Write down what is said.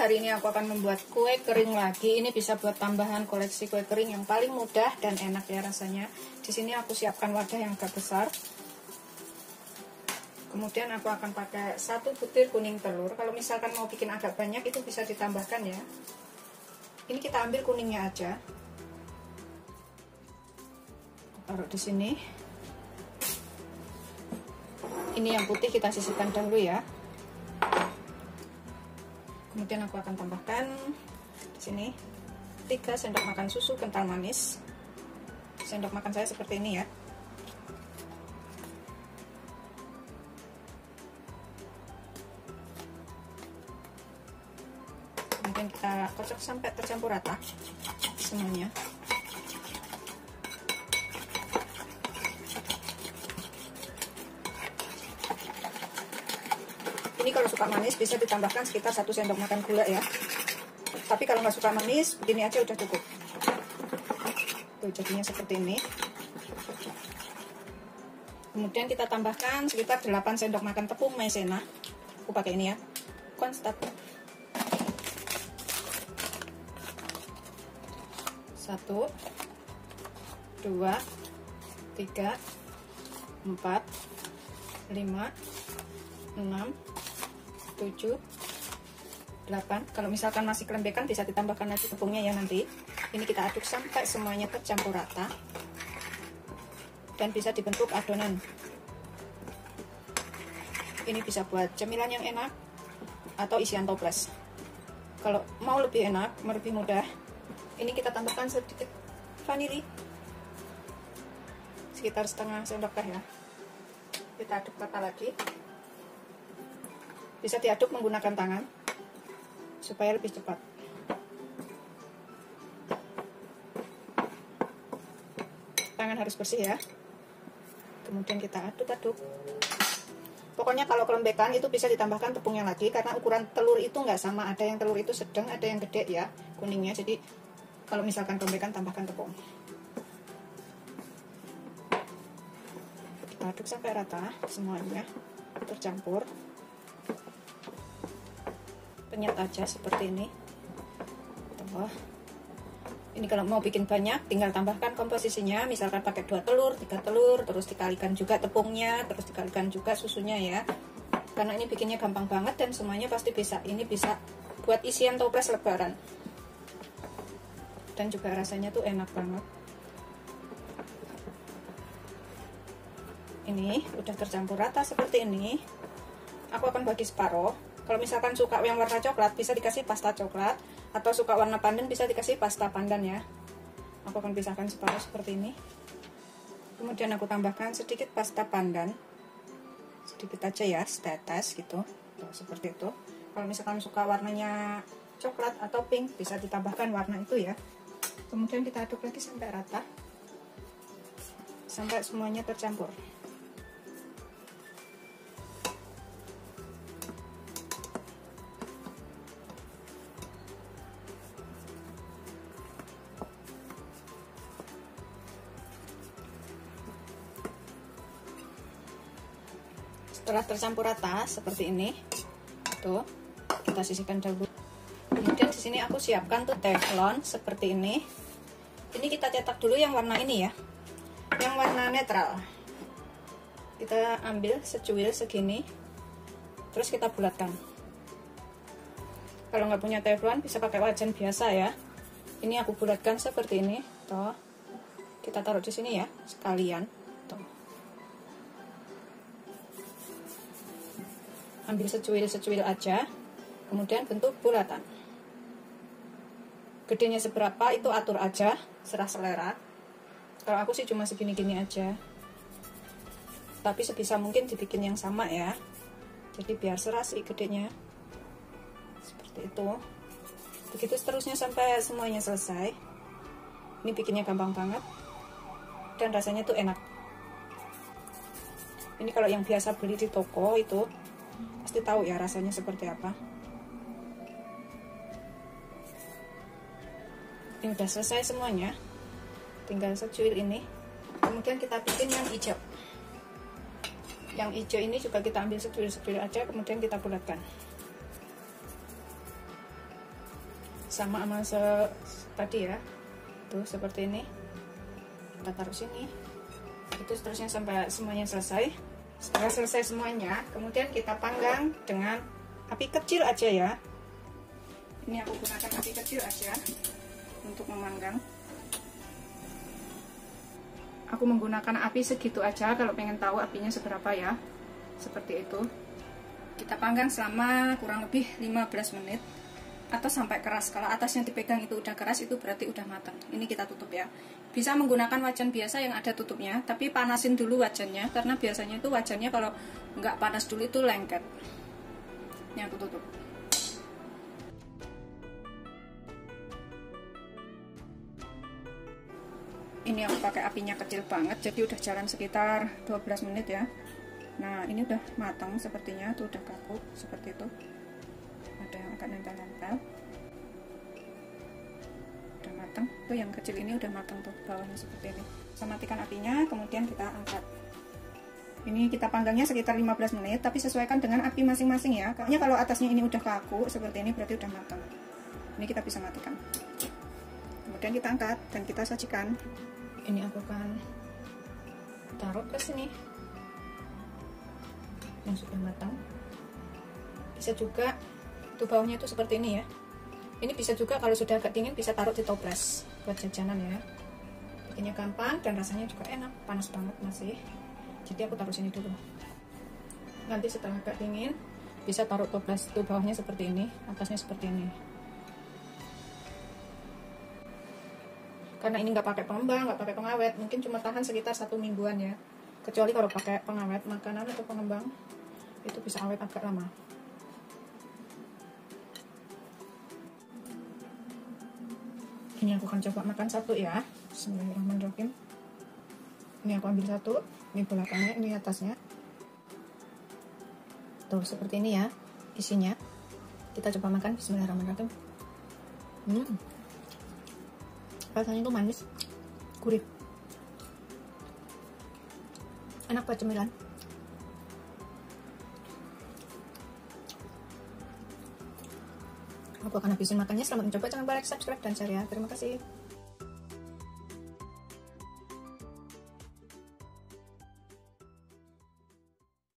hari ini aku akan membuat kue kering lagi. Ini bisa buat tambahan koleksi kue kering yang paling mudah dan enak ya rasanya. Di sini aku siapkan wadah yang agak besar. Kemudian aku akan pakai 1 butir kuning telur. Kalau misalkan mau bikin agak banyak itu bisa ditambahkan ya. Ini kita ambil kuningnya aja. Taruh di sini. Ini yang putih kita sisihkan dahulu ya. Kemudian aku akan tambahkan di sini 3 sendok makan susu kental manis. Sendok makan saya seperti ini ya. Kemudian kita kocok sampai tercampur rata semuanya. Ini kalau suka manis bisa ditambahkan sekitar 1 sendok makan gula ya. Tapi kalau nggak suka manis, begini aja udah cukup. Tuh, jadinya seperti ini. Kemudian kita tambahkan sekitar 8 sendok makan tepung maizena. Aku pakai ini ya. Konstan. 1, 2, 3, 4, 5, 6, 7, 8. Kalau misalkan masih kelembekan bisa ditambahkan lagi tepungnya ya nanti. Ini kita aduk sampai semuanya tercampur rata dan bisa dibentuk adonan. Ini bisa buat cemilan yang enak atau isian toples. Kalau mau lebih enak, lebih mudah, ini kita tambahkan sedikit vanili, sekitar setengah sendok teh ya. Kita aduk rata lagi. Bisa diaduk menggunakan tangan supaya lebih cepat. Tangan harus bersih ya. Kemudian kita aduk-aduk. Pokoknya kalau kelembekan itu bisa ditambahkan tepungnya lagi, karena ukuran telur itu nggak sama. Ada yang telur itu sedang, ada yang gede ya kuningnya. Jadi kalau misalkan kelembekan tambahkan tepung. Kita aduk sampai rata semuanya tercampur. Penyet aja seperti ini. Tambah. Ini kalau mau bikin banyak tinggal tambahkan komposisinya, misalkan pakai 2 telur, 3 telur, terus dikalikan juga tepungnya, terus dikalikan juga susunya ya. Karena ini bikinnya gampang banget dan semuanya pasti bisa. Ini bisa buat isian toples lebaran. Dan juga rasanya tuh enak banget. Ini udah tercampur rata seperti ini. Aku akan bagi separoh. Kalau misalkan suka yang warna coklat bisa dikasih pasta coklat, atau suka warna pandan bisa dikasih pasta pandan ya. Aku akan pisahkan separuh seperti ini. Kemudian aku tambahkan sedikit pasta pandan. Sedikit aja ya, setetes gitu. Tuh, seperti itu. Kalau misalkan suka warnanya coklat atau pink bisa ditambahkan warna itu ya. Kemudian kita aduk lagi sampai rata. Sampai semuanya tercampur. Setelah tercampur rata seperti ini, tuh kita sisihkan dahulu. Kemudian di sini aku siapkan tuh teflon seperti ini. Ini kita cetak dulu yang warna ini ya, yang warna netral. Kita ambil secuil segini, terus kita bulatkan. Kalau nggak punya teflon bisa pakai wajan biasa ya. Ini aku bulatkan seperti ini, tuh. Kita taruh di sini ya sekalian. Ambil secuil-secuil aja, kemudian bentuk bulatan. Gedenya seberapa itu atur aja, serah selera. Kalau aku sih cuma segini-gini aja. Tapi sebisa mungkin dibikin yang sama ya. Jadi biar serasi gedenya. Seperti itu. Begitu seterusnya sampai semuanya selesai. Ini bikinnya gampang banget. Dan rasanya tuh enak. Ini kalau yang biasa beli di toko itu pasti tahu ya rasanya seperti apa. Ini udah selesai semuanya, tinggal secuil ini. Kemudian kita bikin yang hijau. Yang hijau ini juga kita ambil secuil-secuil aja, kemudian kita bulatkan. sama tadi ya, tuh seperti ini. Kita taruh sini, itu seterusnya sampai semuanya selesai. Setelah selesai semuanya, kemudian kita panggang dengan api kecil aja ya. Ini aku gunakan api kecil aja untuk memanggang. Aku menggunakan api segitu aja, kalau pengen tahu apinya seberapa ya, seperti itu. Kita panggang selama kurang lebih 15 menit atau sampai keras. Kalau atasnya dipegang itu udah keras, itu berarti udah matang. Ini kita tutup ya. Bisa menggunakan wajan biasa yang ada tutupnya, tapi panasin dulu wajannya, karena biasanya itu wajannya kalau nggak panas dulu itu lengket. Ini aku tutup. Ini aku pakai apinya kecil banget, jadi udah jalan sekitar 12 menit ya. Nah, ini udah matang sepertinya, tuh udah kaku seperti itu. Ada yang agak nempel-nempel, udah matang tuh. Yang kecil ini udah matang tuh, bawahnya seperti ini. Matikan apinya, kemudian kita angkat. Ini kita panggangnya sekitar 15 menit, tapi sesuaikan dengan api masing-masing ya. Kayaknya kalau atasnya ini udah kaku seperti ini, berarti udah matang. Ini kita bisa matikan, kemudian kita angkat dan kita sajikan. Ini aku akan taruh ke sini yang sudah matang. Bisa juga tuh baunya itu seperti ini ya. Ini bisa juga kalau sudah agak dingin bisa taruh di toples buat jajanan ya. Bikinnya gampang dan rasanya juga enak, panas banget masih. Jadi aku taruh sini dulu. Nanti setelah agak dingin bisa taruh toples. Tuh bawahnya seperti ini, atasnya seperti ini. Karena ini nggak pakai pengembang, nggak pakai pengawet, mungkin cuma tahan sekitar 1 mingguan ya. Kecuali kalau pakai pengawet makanan atau pengembang, itu bisa awet agak lama. Ini aku akan coba makan satu ya. Bismillahirrahmanirrahim. Ini aku ambil satu, ini belakangnya, ini atasnya. Tuh seperti ini ya isinya. Kita coba makan. Bismillahirrahmanirrahim. Rasanya itu manis, gurih, enak buat cemilan. Aku akan habisin makannya. Selamat mencoba, jangan lupa like, subscribe, dan share ya. Terima kasih.